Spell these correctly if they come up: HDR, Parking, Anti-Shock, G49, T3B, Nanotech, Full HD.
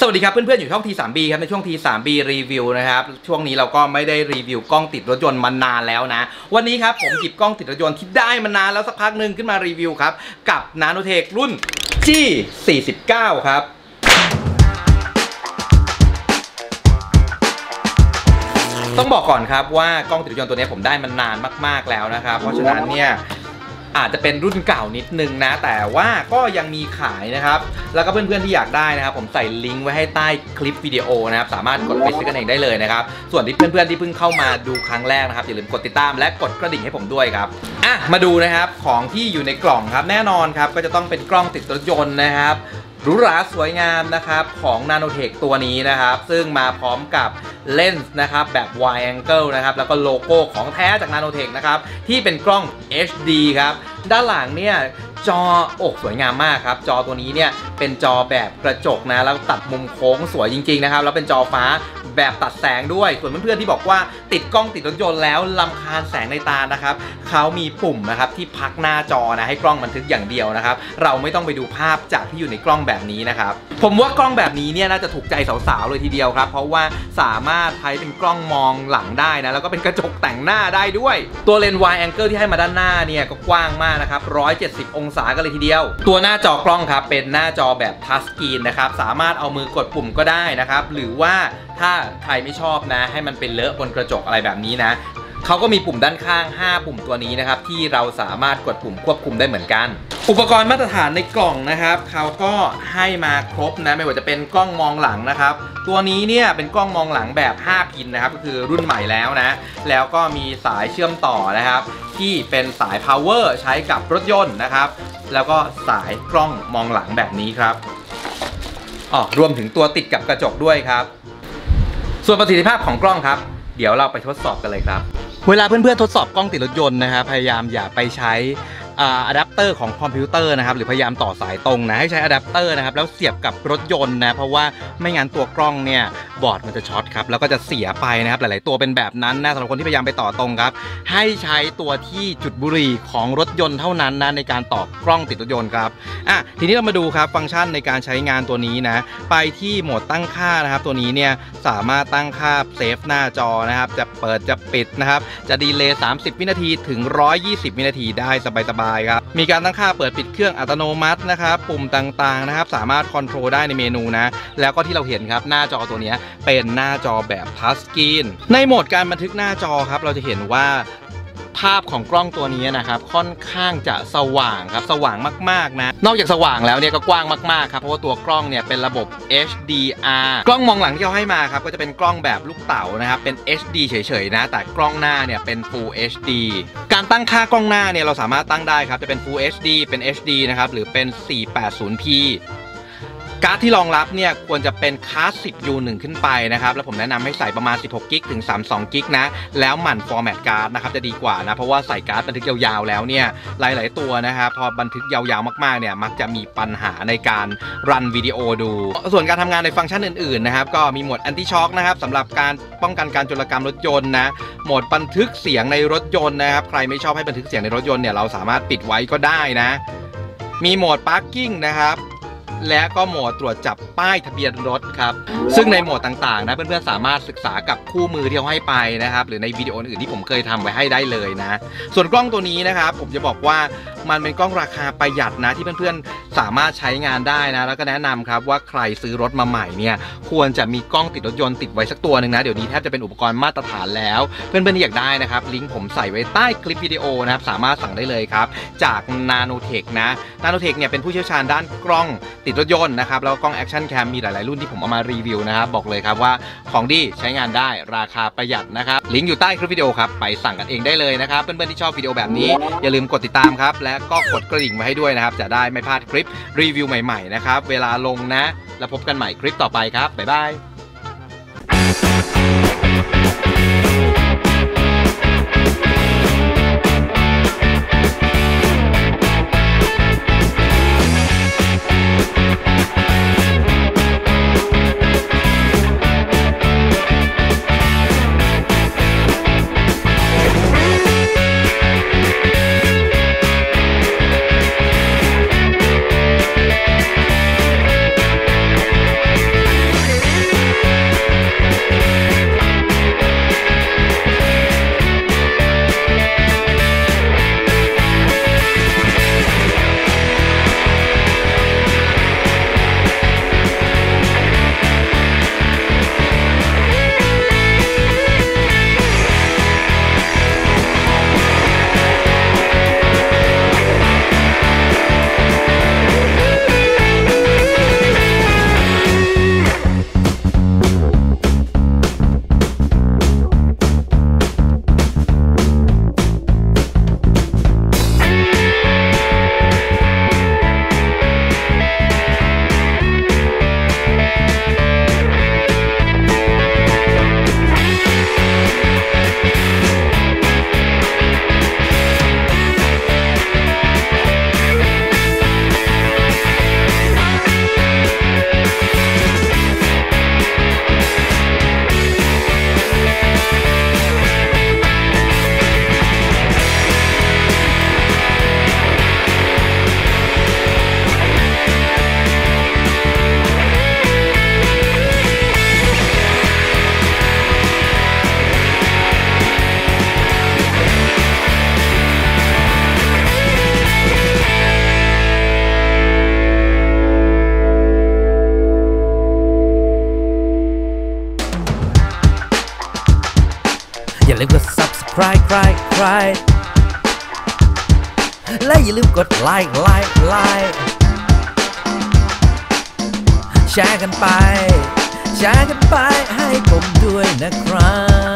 สวัสดีครับเพื่อนๆอยู่ช่อง T3B ครับในช่วง T3B รีวิวนะครับช่วงนี้เราก็ไม่ได้รีวิวกล้องติดรถยนต์มานานแล้วนะวันนี้ครับผมหยิบกล้องติดรถยนต์ที่ได้มานานแล้วสักพักหนึ่งขึ้นมารีวิวครับกับ Nanotech รุ่น G49 ครับต้องบอกก่อนครับว่ากล้องติดรถยนต์ตัวนี้ผมได้มานานมากๆแล้วนะครับเพราะฉะนั้นเนี่ยอาจจะเป็นรุ่นเก่านิดนึงนะแต่ว่าก็ยังมีขายนะครับแล้วก็เพื่อนๆที่อยากได้นะครับผมใส่ลิงก์ไว้ให้ใต้คลิปวิดีโอนะครับสามารถกดไปซื้อกันเองได้เลยนะครับส่วนที่เพื่อนๆที่เพิ่งเข้ามาดูครั้งแรกนะครับอย่าลืมกดติดตามและกดกระดิ่งให้ผมด้วยครับมาดูนะครับของที่อยู่ในกล่องครับแน่นอนครับก็จะต้องเป็นกล้องติดรถยนต์นะครับหรูหราสวยงามนะครับของ Nanotech ตัวนี้นะครับซึ่งมาพร้อมกับเลนส์นะครับแบบ wide angle นะครับแล้วก็โลโก้ของแท้จาก Nanotech นะครับที่เป็นกล้อง HD ครับด้านหลังเนี่ยจอสวยงามมากครับจอตัวนี้เนี่ยเป็นจอแบบกระจกนะแล้วตัดมุมโค้งสวยจริงๆนะครับแล้วเป็นจอฟ้าแบบตัดแสงด้วยส่วนเพื่อนๆที่บอกว่าติดกล้องติดรถยนต์แล้วรำคาญแสงในตานะครับเขามีปุ่มนะครับที่พักหน้าจอนะให้กล้องบันทึกอย่างเดียวนะครับเราไม่ต้องไปดูภาพจากที่อยู่ในกล้องแบบนี้นะครับผมว่ากล้องแบบนี้เนี่ยน่าจะถูกใจสาวๆเลยทีเดียวครับเพราะว่าสามารถใช้เป็นกล้องมองหลังได้นะแล้วก็เป็นกระจกแต่งหน้าได้ด้วยตัวเลนส์ wide angle ที่ให้มาด้านหน้าเนี่ยก็กว้างมากนะครับ170องศากันเลยทีเดียวตัวหน้าจอกล้องครับเป็นหน้าจอแบบทัชสกรีนนะครับสามารถเอามือกดปุ่มก็ได้นะครับหรือว่าถ้าใครไม่ชอบนะให้มันเป็นเลอะบนกระจกอะไรแบบนี้นะเขาก็มีปุ่มด้านข้าง5ปุ่มตัวนี้นะครับที่เราสามารถกดปุ่มควบคุมได้เหมือนกันอุปกรณ์มาตรฐานในกล่องนะครับเขาก็ให้มาครบนะไม่ว่าจะเป็นกล้องมองหลังนะครับตัวนี้เนี่ยเป็นกล้องมองหลังแบบ5พินนะครับก็คือรุ่นใหม่แล้วนะแล้วก็มีสายเชื่อมต่อนะครับที่เป็นสาย power ใช้กับรถยนต์นะครับแล้วก็สายกล้องมองหลังแบบนี้ครับรวมถึงตัวติดกับกระจกด้วยครับส่วนประสิทธิภาพของกล้องครับเดี๋ยวเราไปทดสอบกันเลยครับเวลาเพื่อนๆทดสอบกล้องติดรถยนต์นะครับพยายามอย่าไปใช้อะแดปเตอร์ของคอมพิวเตอร์นะครับหรือพยายามต่อสายตรงนะให้ใช้อะแดปเตอร์นะครับแล้วเสียบกับรถยนต์นะเพราะว่าไม่งั้นตัวกล้องเนี่ยบอร์ดมันจะช็อตครับแล้วก็จะเสียไปนะครับหลายๆตัวเป็นแบบนั้นนะสำหรับคนที่พยายามไปต่อตรงครับให้ใช้ตัวที่จุดบุหรี่ของรถยนต์เท่านั้นนะในการต่อกล้องติดรถยนต์ครับทีนี้เรามาดูครับฟังก์ชันในการใช้งานตัวนี้นะไปที่โหมดตั้งค่านะครับตัวนี้เนี่ยสามารถตั้งค่าเซฟหน้าจอนะครับจะเปิดจะปิดนะครับจะดีเลย์30วินาทีถึง120วินาทีได้สบายมีการตั้งค่าเปิดปิดเครื่องอัตโนมัตินะครับปุ่มต่างๆนะครับสามารถคอนโทรลได้ในเมนูนะแล้วก็ที่เราเห็นครับหน้าจอตัวนี้เป็นหน้าจอแบบทัชสกรีนในโหมดการบันทึกหน้าจอครับเราจะเห็นว่าภาพของกล้องตัวนี้นะครับค่อนข้างจะสว่างครับสว่างมากๆนะนอกจากสว่างแล้วเนี่ยก็กว้างมากๆครับเพราะว่าตัวกล้องเนี่ยเป็นระบบ HDR กล้องมองหลังที่เขาให้มาครับก็จะเป็นกล้องแบบลูกเต๋านะครับเป็น HD เฉยๆนะแต่กล้องหน้าเนี่ยเป็น Full HD การตั้งค่ากล้องหน้าเนี่ยเราสามารถตั้งได้ครับจะเป็น Full HD เป็น HD นะครับหรือเป็น 480pการ์ดที่รองรับเนี่ยควรจะเป็นคาร์ด 10U1 ขึ้นไปนะครับแล้วผมแนะนำให้ใส่ประมาณ 16GB ถึง 32GB นะแล้วหมั่นฟอร์แมตการ์ดนะครับจะดีกว่านะเพราะว่าใส่การ์ดบันทึกยาวๆแล้วเนี่ยหลายๆตัวนะครับพอบันทึกยาวๆมากๆเนี่ยมักจะมีปัญหาในการรันวิดีโอดูส่วนการทำงานในฟังก์ชันอื่นๆนะครับก็มีโหมด Anti-Shock นะครับสำหรับการป้องกันการโจรกรรมรถยนต์นะโหมดบันทึกเสียงในรถยนต์นะครับใครไม่ชอบให้บันทึกเสียงในรถยนต์เนี่ยเราสามารถปิดไว้ก็ได้นะมีโหมด Parking นะครับและก็โหมดตรวจจับป้ายทะเบียนรถครับซึ่งในโหมดต่างๆนะเพื่อนๆสามารถศึกษากับคู่มือที่เขาให้ไปนะครับหรือในวิดีโออื่นที่ผมเคยทำไว้ให้ได้เลยนะส่วนกล้องตัวนี้นะครับผมจะบอกว่ามันเป็นกล้องราคาประหยัดนะที่เพื่อนๆสามารถใช้งานได้นะแล้วก็แนะนำครับว่าใครซื้อรถมาใหม่เนี่ยควรจะมีกล้องติดรถยนต์ติดไว้สักตัวหนึ่งนะเดี๋ยวนี้แทบจะเป็นอุปกรณ์มาตรฐานแล้วเพื่อนๆที่อยากได้นะครับลิงก์ผมใส่ไว้ใต้คลิปวิดีโอนะครับสามารถสั่งได้เลยครับจาก Nanotech นะ Nanotech เนี่ยเป็นผู้เชี่ยวชาญด้านกล้องติดรถยนต์นะครับแล้วกล้องแอคชั่นแคมมีหลายๆรุ่นที่ผมเอามารีวิวนะครับบอกเลยครับว่าของดีใช้งานได้ราคาประหยัดนะครับลิงก์อยู่ใต้คลิปวิดีโอครับไปสั่งกันเองได้เลยนะครับเพื่อนๆที่ชอบวิดีโอแบบนี้อย่าลืมกดติดตามครับและก็กดกระดิ่งมาให้ด้วยนะครับจะได้ไม่พลาดคลิปรีวิวใหม่ๆนะครับเวลาลงนะแล้วพบกันใหม่คลิปต่อไปครับบ๊ายบาย และอย่าลืมกดไลค์แชร์กันไปให้ผมด้วยนะครับ